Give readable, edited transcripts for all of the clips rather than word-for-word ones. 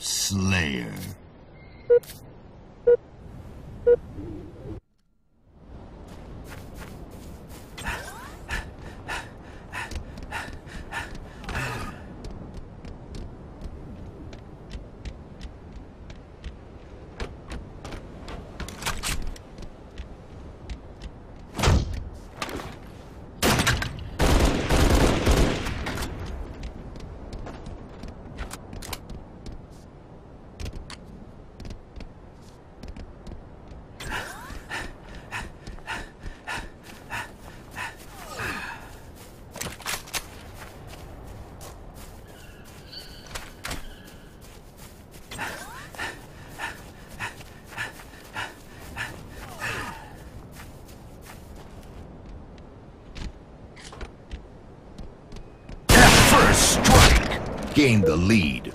Slayer. Gained the lead.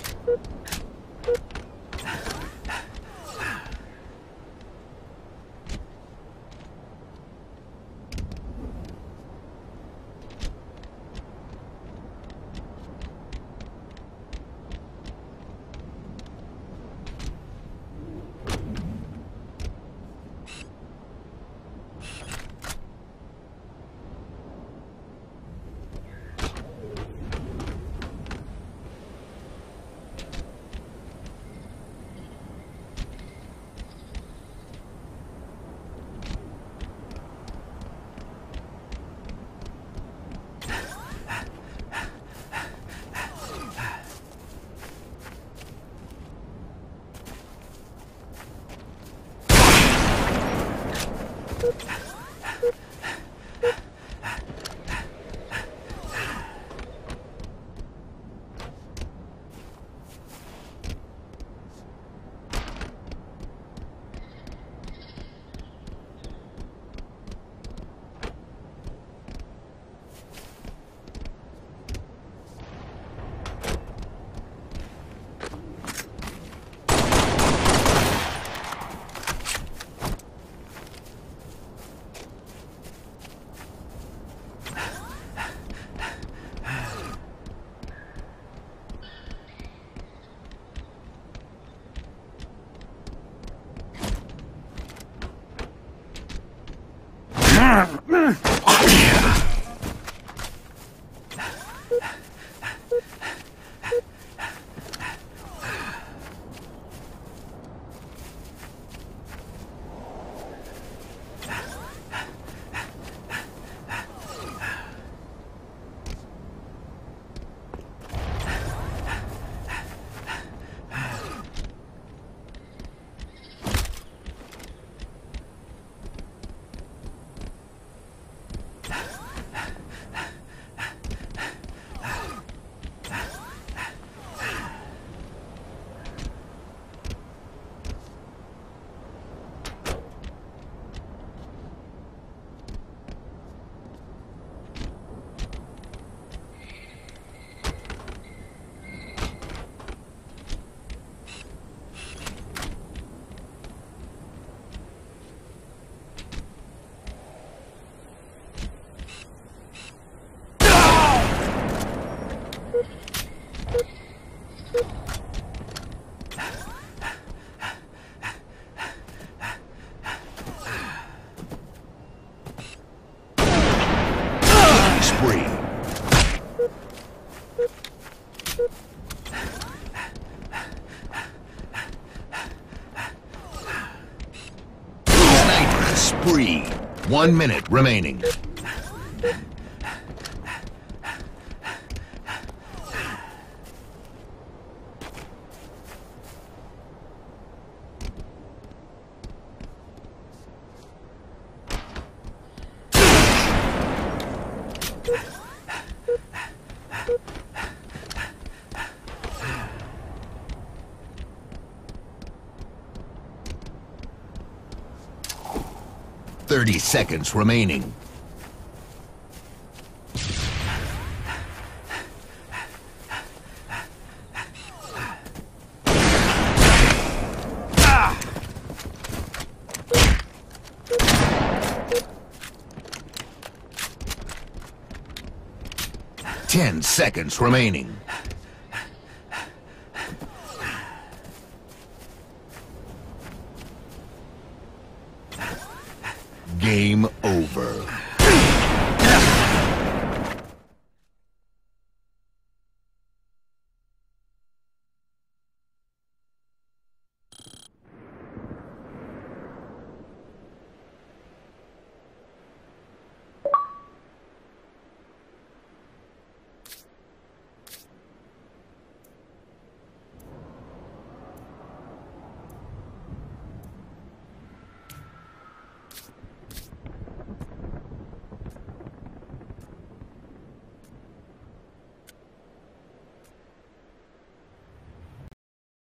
Spree. 1 minute remaining. Seconds remaining. Ah! 10 seconds remaining. Game over.